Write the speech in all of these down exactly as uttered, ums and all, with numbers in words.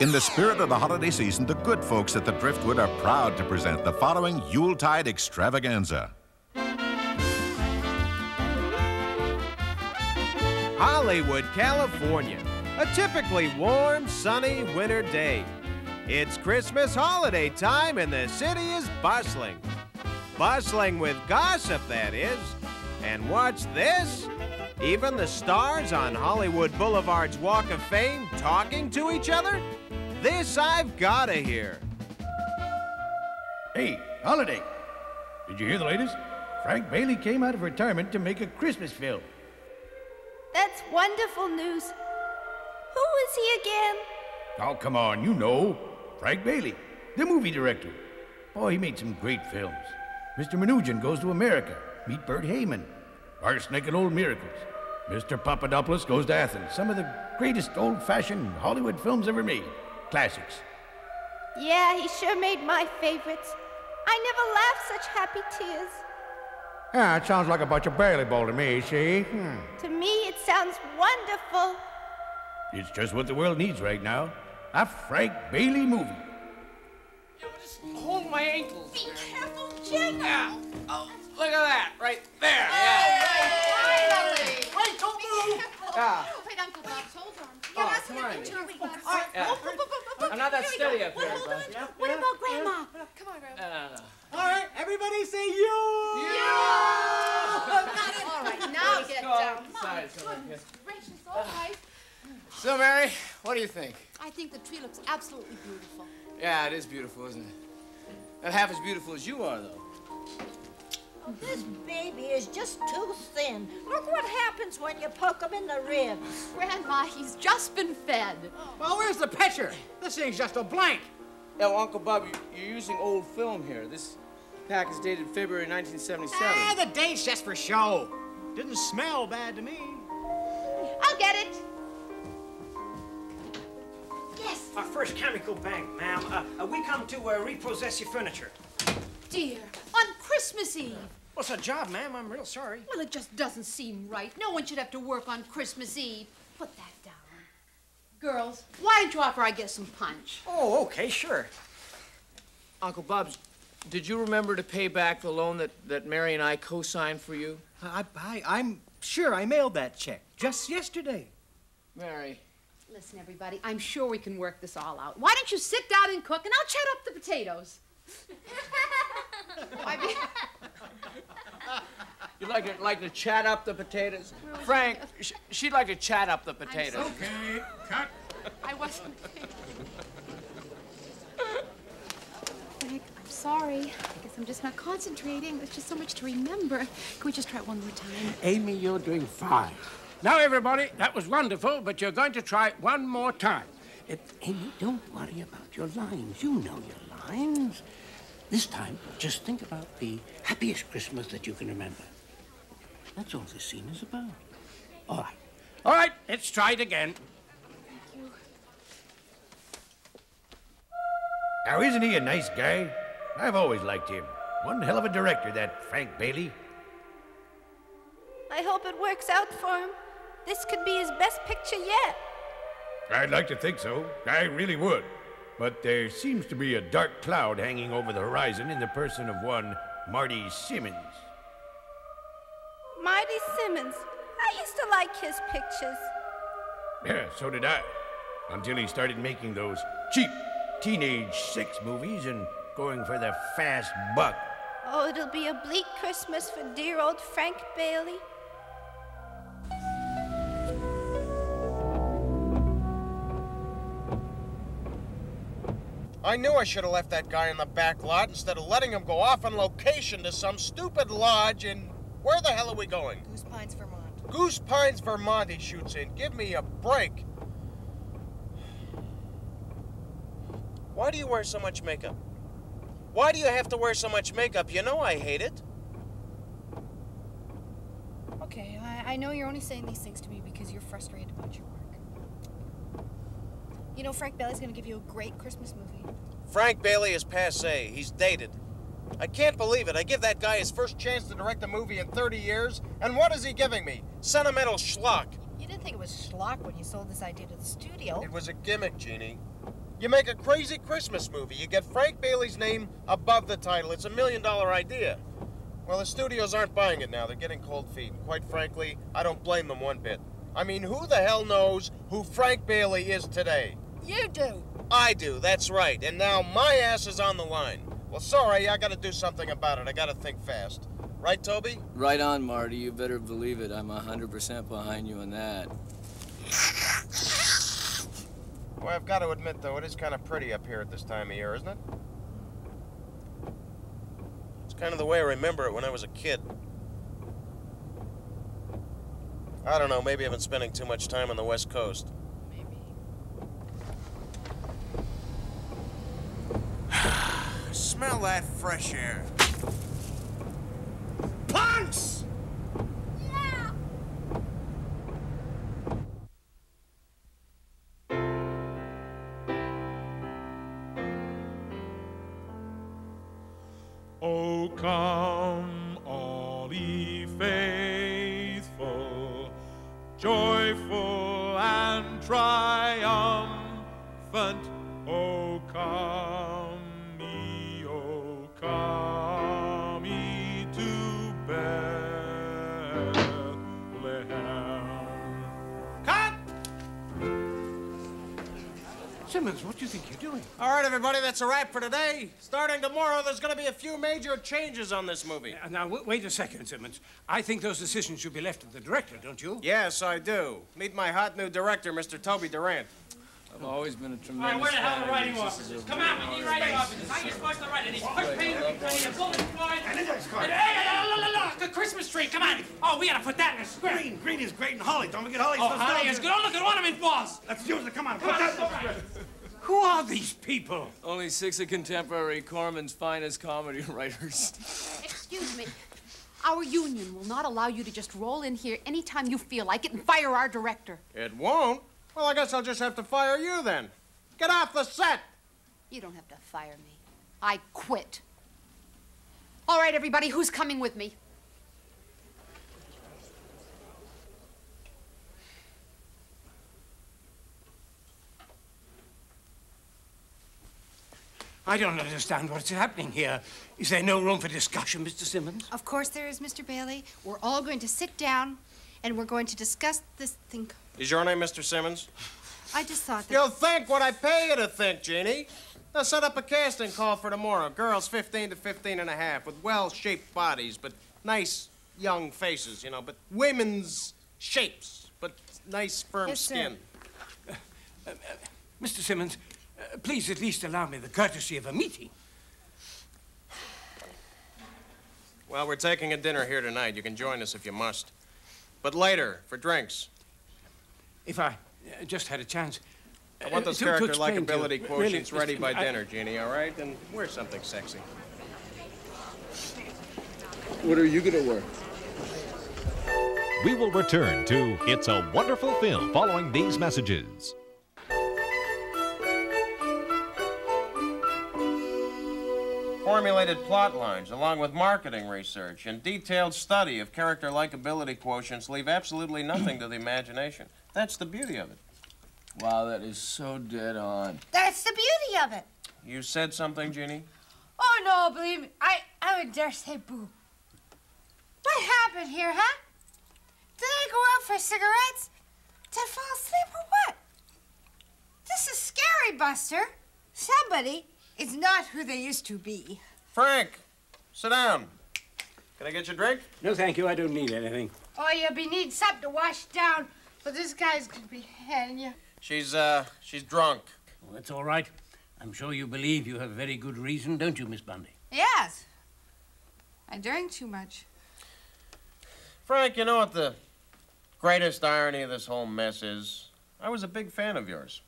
In the spirit of the holiday season, the good folks at the Driftwood are proud to present the following Yuletide extravaganza. Hollywood, California. A typically warm, sunny winter day. It's Christmas holiday time and the city is bustling. Bustling with gossip, that is. And watch this. Even the stars on Hollywood Boulevard's Walk of Fame talking to each other? This I've gotta hear. Hey, Holiday. Did you hear the latest? Frank Bailey came out of retirement to make a Christmas film. That's wonderful news. Who is he again? Oh, come on, you know. Frank Bailey, the movie director. Boy, he made some great films. Mister Mnugin Goes to America. Meet Bert Heyman. Arsenic and Old Miracles. Mister Papadopoulos Goes to Athens. Some of the greatest old-fashioned Hollywood films ever made. Classics. Yeah, he sure made my favorites. I never laughed such happy tears. Yeah, it sounds like a bunch of Bailey Bowl to me, see? Hmm. To me, it sounds wonderful. It's just what the world needs right now. A Frank Bailey movie. Yo, just hold my ankles. Be careful, Jim. Yeah. Oh, look at that. Right there. Yeah. Hey, hey, finally. Wait, don't move. Yeah. Wait, Uncle Bob's, hold on. You oh, come on. Right. Yeah. Oh, oh, oh, oh, oh. I'm not that steady up here. Well, hold on. Yeah. What yeah. about Grandma? Yeah. Come on, Grandma. No, no, no. All right, everybody say you! You! you. All right, now get down. My goodness gracious, all right. So, Mary, what do you think? I think the tree looks absolutely beautiful. Yeah, it is beautiful, isn't it? Not half as beautiful as you are, though. Oh, this baby is just too thin. Look what happens when you poke him in the ribs. Grandma, he's just been fed. Well, where's the pitcher? This thing's just a blank. Yeah, well, Uncle Bob, you're using old film here. This pack is dated February nineteen seventy-seven. Ah, the date's just for show. Didn't smell bad to me. I'll get it. Yes. Our first Chemical Bank, ma'am. Uh, we come to uh, repossess your furniture. Dear, on Christmas Eve. Well, it's a job, ma'am. I'm real sorry. Well, it just doesn't seem right. No one should have to work on Christmas Eve. Put that down. Girls, why don't you offer I get some punch? Oh, okay, sure. Uncle Bob, did you remember to pay back the loan that, that Mary and I co-signed for you? I, I, I'm sure I mailed that check just yesterday. Mary. Listen, everybody, I'm sure we can work this all out. Why don't you sit down and cook, and I'll chat up the potatoes. I mean... You'd like to, like to chat up the potatoes? Frank, sh she'd like to chat up the potatoes. So okay, cut. I wasn't Frank, I'm sorry. I guess I'm just not concentrating. There's just so much to remember. Can we just try it one more time? Amy, you're doing fine. Now, everybody, that was wonderful, but you're going to try it one more time. It, Amy, don't worry about your lines. You know your lines. This time, just think about the happiest Christmas that you can remember. That's all this scene is about. All right. All right, let's try it again. Thank you. Now, isn't he a nice guy? I've always liked him. One hell of a director, that Frank Bailey. I hope it works out for him. This could be his best picture yet. I'd like to think so. I really would. But there seems to be a dark cloud hanging over the horizon in the person of one Marty Simmons. Marty Simmons. I used to like his pictures. Yeah, so did I. Until he started making those cheap teenage sex movies and going for the fast buck. Oh, it'll be a bleak Christmas for dear old Frank Bailey. I knew I should have left that guy in the back lot instead of letting him go off on location to some stupid lodge in... Where the hell are we going? Goose Pines, Vermont. Goose Pines, Vermont, he shoots in. Give me a break. Why do you wear so much makeup? Why do you have to wear so much makeup? You know I hate it. Okay, I, I know you're only saying these things to me because you're frustrated about your work. You know, Frank Bailey's gonna give you a great Christmas movie. Frank Bailey is passé. He's dated. I can't believe it. I give that guy his first chance to direct a movie in thirty years, and what is he giving me? Sentimental schlock. You didn't think it was schlock when you sold this idea to the studio. It was a gimmick, Jeannie. You make a crazy Christmas movie. You get Frank Bailey's name above the title. It's a million-dollar idea. Well, the studios aren't buying it now. They're getting cold feet. And quite frankly, I don't blame them one bit. I mean, who the hell knows who Frank Bailey is today? You do. I do, that's right. And now my ass is on the line. Well, sorry, I gotta do something about it. I gotta think fast. Right, Toby? Right on, Marty. You better believe it. I'm one hundred percent behind you on that. Well, I've got to admit, though, it is kind of pretty up here at this time of year, isn't it? It's kind of the way I remember it when I was a kid. I don't know, maybe I've been spending too much time on the West Coast. Maybe. Smell that fresh air. Punks! Yeah! Oh, come, all ye faithful, joyful and triumphant, oh, come ye, oh, come ye to Bethlehem. Cut! Simmons, what do you think you're doing? All right, everybody, that's a wrap for today. Starting tomorrow, there's going to be a few major changes on this movie. Uh, now, w wait a second, Simmons. I think those decisions should be left to the director, don't you? Yes, I do. Meet my hot new director, Mister Toby Durant. I've always been a tremendous... All right, where the hell are the writing officers? Come out with the writing officers. How are you supposed to write it? These quick painters in front of you, bullet points. And index cards. Hey, look, look, look, the Christmas tree, come on. Oh, we gotta put that in the script. Green, green is great and holly. Don't forget holly's nostalgia. Oh, holly is good. Oh, look at ornament balls. Let's use it, come on. Put that in the script. Who are these people? Only six of contemporary Corman's finest comedy writers. Excuse me. Our union will not allow you to just roll in here anytime you feel like it and fire our director. It won't. Well, I guess I'll just have to fire you, then. Get off the set! You don't have to fire me. I quit. All right, everybody, who's coming with me? I don't understand what's happening here. Is there no room for discussion, Mister Simmons? Of course there is, Mister Bailey. We're all going to sit down, and we're going to discuss this thing. Is your name Mister Simmons? I just thought that... You'll think what I pay you to think, Jeannie. Now set up a casting call for tomorrow. Girls fifteen to fifteen and a half with well-shaped bodies, but nice young faces, you know, but women's shapes, but nice firm yes, skin. Uh, uh, Mister Simmons, uh, please at least allow me the courtesy of a meeting. Well, we're taking a dinner here tonight. You can join us if you must. But later, for drinks. If I uh, just had a chance. I want those uh, character to likability quotients really, ready by I... dinner, Jeannie, all right? And wear something sexy. What are you going to wear? We will return to It's a Wonderful Film following these messages. Formulated plot lines, along with marketing research and detailed study of character likability quotients, leave absolutely nothing to the imagination. That's the beauty of it. Wow, that is so dead on. That's the beauty of it. You said something, Jeannie? Oh, no, believe me. I, I would dare say boo. What happened here, huh? Did I go out for cigarettes? Did I fall asleep or what? This is scary, Buster. Somebody... It's not who they used to be. Frank, sit down. Can I get you a drink? No, thank you. I don't need anything. Oh, you'll be needing something to wash down, but this guy's gonna be handing you. She's, uh, she's drunk. Well, that's all right. I'm sure you believe you have very good reason, don't you, Miss Bundy? Yes. I drank too much. Frank, you know what the greatest irony of this whole mess is? I was a big fan of yours.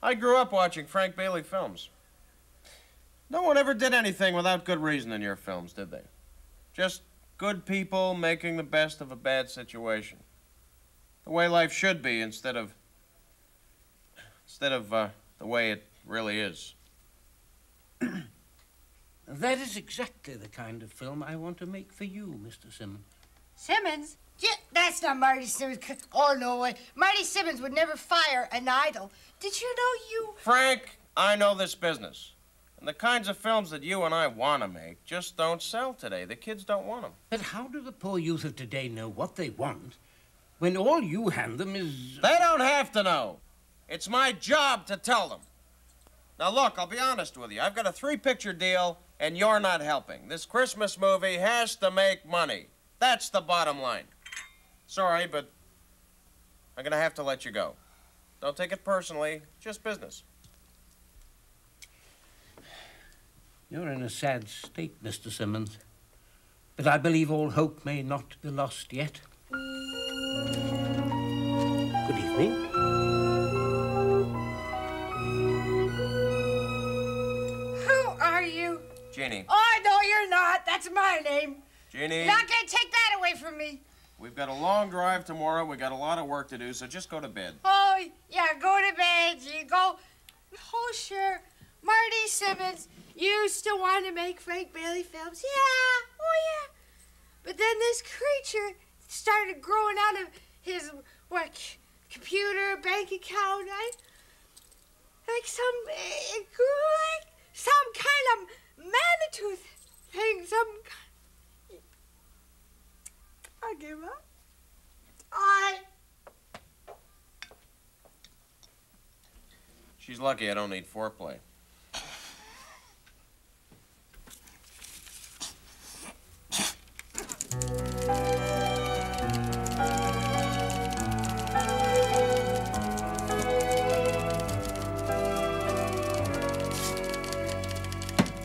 I grew up watching Frank Bailey films. No one ever did anything without good reason in your films, did they? Just good people making the best of a bad situation. The way life should be instead of... instead of uh, the way it really is. That is exactly the kind of film I want to make for you, Mister Simmons. Simmons? Yeah, that's not Marty Simmons. Oh, no way. Marty Simmons would never fire an idol. Did you know you... Frank, I know this business. And the kinds of films that you and I want to make just don't sell today. The kids don't want them. But how do the poor youth of today know what they want when all you hand them is... They don't have to know. It's my job to tell them. Now, look, I'll be honest with you. I've got a three-picture deal, and you're not helping. This Christmas movie has to make money. That's the bottom line. Sorry, but I'm going to have to let you go. Don't take it personally. Just business. You're in a sad state, Mister Simmons. But I believe all hope may not be lost yet. Good evening. Who are you? Jeannie. Oh, no, you're not. That's my name. Jeannie. You're not going to take that away from me. We've got a long drive tomorrow. We've got a lot of work to do, so just go to bed. Oh, yeah, go to bed. You go. Oh, sure. Marty Simmons used to want to make Frank Bailey films. Yeah, oh, yeah. But then this creature started growing out of his, what, computer, bank account. I, like some, it grew like some kind of Manitou thing, some kind. I give up. I... She's lucky I don't need foreplay.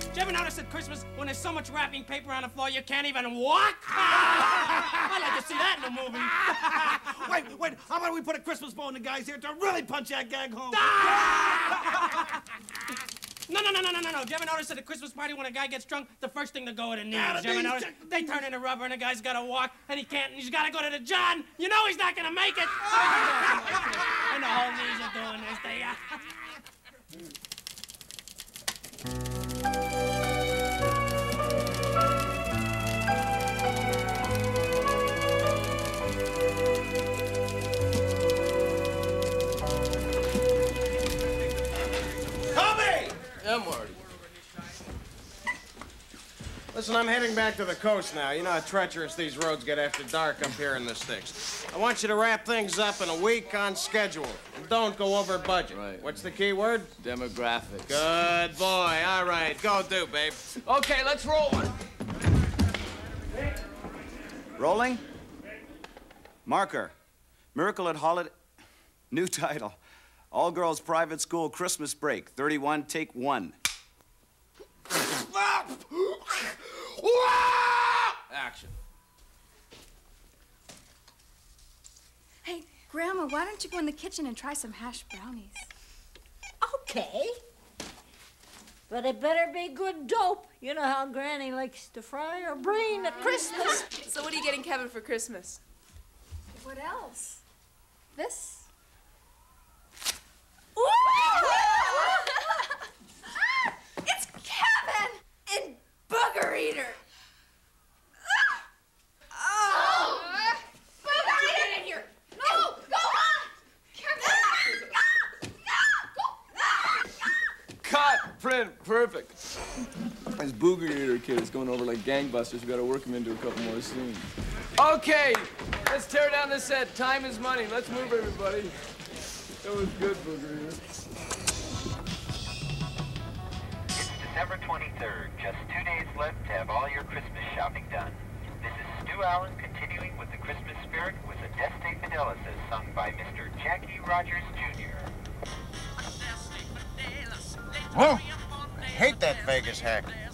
Did you ever notice at Christmas when there's so much wrapping paper on the floor you can't even walk? I'd like to see that in a movie. Wait, wait, how about we put a Christmas bow in the guy's ear to really punch that gag home? No, no, no, no, no, no, no. Do you ever notice at a Christmas party when a guy gets drunk, the first thing to go are the knees? Do you ever notice? They turn into rubber and the guy's got to walk, and he can't, and he's got to go to the John. You know he's not going to make it. And the whole knees are doing this. They, uh... Marty. Listen, I'm heading back to the coast now. You know how treacherous these roads get after dark up here in the sticks. I want you to wrap things up in a week on schedule. And don't go over budget. Right. What's the key word? Demographics. Good boy. All right. Go do, babe. Okay, let's roll one. Rolling? Marker. Miracle at Holiday... New title. All Girls Private School Christmas Break, thirty-one, take one. Action. Hey, Grandma, why don't you go in the kitchen and try some hash brownies? Okay. But it better be good dope. You know how Granny likes to fry her brain at Christmas. So what are you getting Kevin for Christmas? What else? This? It's Kevin and Booger Eater. Oh, Booger Eater, get in here! No, go on! Kevin! Cut, print, perfect. This Booger Eater kid is going over like gangbusters. We got to work him into a couple more scenes. Okay, let's tear down this set. Time is money. Let's move, everybody. That was good, Booger Eater. It's December twenty-third. Just two days left to have all your Christmas shopping done. This is Stu Allen continuing with the Christmas spirit with Adeste Fideles as sung by Mister Jackie Rogers, Junior Whoa! I hate that Vegas hack. Why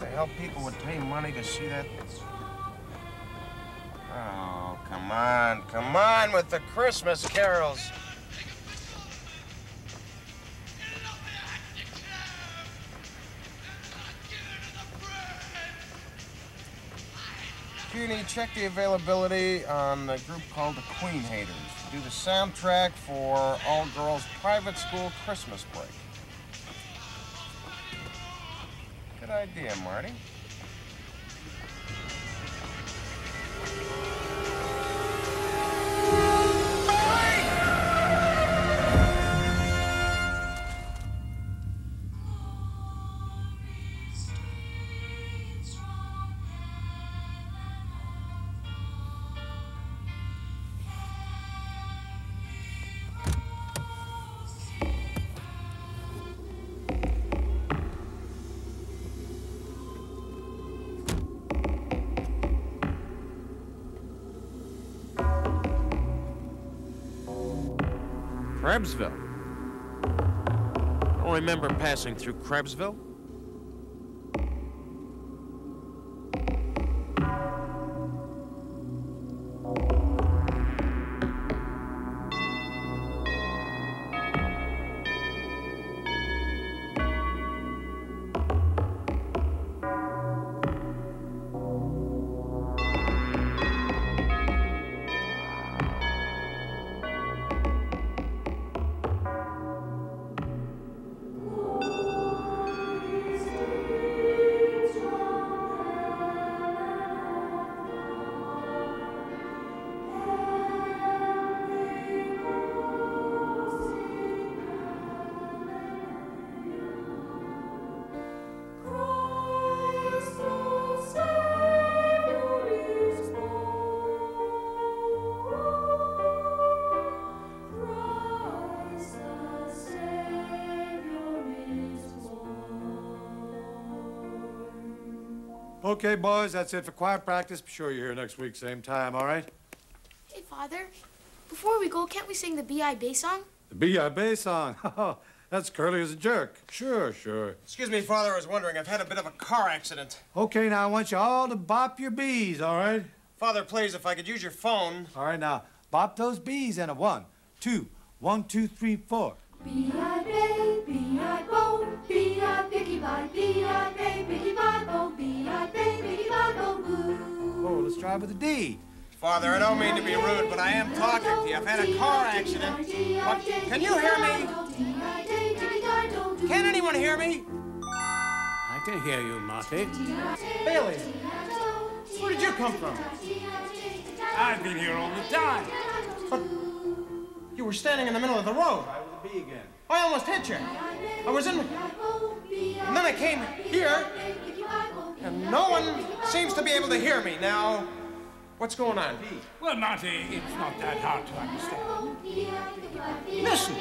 the hell people would pay money to see that? Oh, come on, come on with the Christmas carols. Jeannie, check the availability on the group called the Queen Haters. Do the soundtrack for All Girls Private School Christmas Break. Good idea, Marty. Krebsville? I don't remember passing through Krebsville. Okay, boys, that's it for choir practice. Be sure you're here next week, same time, all right? Hey, Father, before we go, can't we sing the B I. Bay song? The B I. Bay song? Oh, that's Curly as a Jerk. Sure, sure. Excuse me, Father, I was wondering. I've had a bit of a car accident. Okay, now I want you all to bop your bees, all right? Father, please, if I could use your phone. All right, now, bop those bees in a one, two, one, two, three, four. B I. Bay, B I. Bow, B I. Picky Bye, B I. Bay, Picky Bye, Bow, B I. Bay, Picky Bye, Bow, Boo. Oh, let's try with a D. Father, I don't mean to be rude, but I am talking to you. I've had a car accident. What? Can you hear me? Can anyone hear me? I can hear you, Marty. Bailey, where did you come from? I've been here all the time. But you were standing in the middle of the road. Again. I almost hit you. I was in, and then I came here, and no one seems to be able to hear me. Now, what's going on? Well, Marty, it's not that hard to understand. Listen.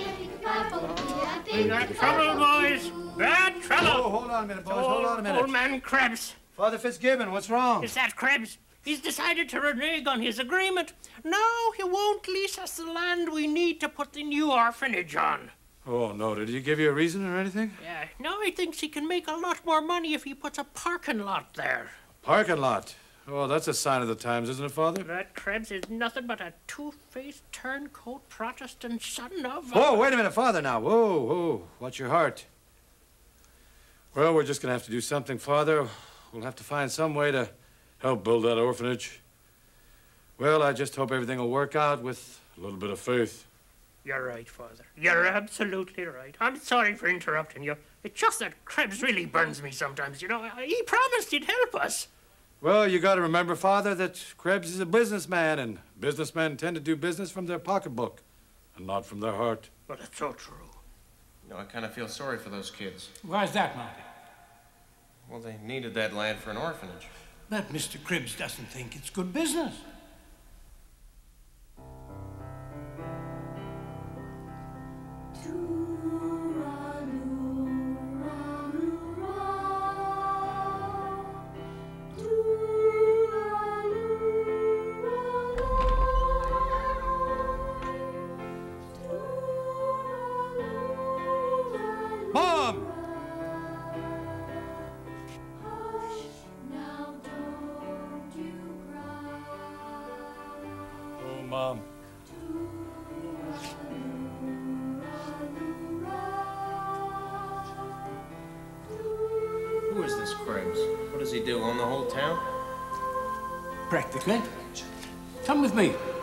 We got trouble, boys. Bad trouble. Oh, hold on a minute, boys. Old, hold on a minute. Old man Krebs. Father Fitzgibbon, what's wrong? Is that Krebs? He's decided to renege on his agreement. Now he won't lease us the land we need to put the new orphanage on. Oh, no. Did he give you a reason or anything? Yeah. Now he thinks he can make a lot more money if he puts a parking lot there. A parking lot? Oh, that's a sign of the times, isn't it, Father? That Krebs is nothing but a two-faced, turncoat, Protestant son of a... Whoa, wait a minute, Father, now. Whoa, whoa. Watch your heart. Well, we're just going to have to do something, Father. We'll have to find some way to... help build that orphanage. Well, I just hope everything will work out with a little bit of faith. You're right, Father. You're absolutely right. I'm sorry for interrupting you. It's just that Krebs really burns me sometimes, you know. He promised he'd help us. Well, you got to remember, Father, that Krebs is a businessman, and businessmen tend to do business from their pocketbook and not from their heart. But it's so true. You know, I kind of feel sorry for those kids. Why's that, Marty? Well, they needed that land for an orphanage. But Mister Krebs doesn't think it's good business. Mom. Who is this Krebs? What does he do, own the whole town? Practically. Come with me.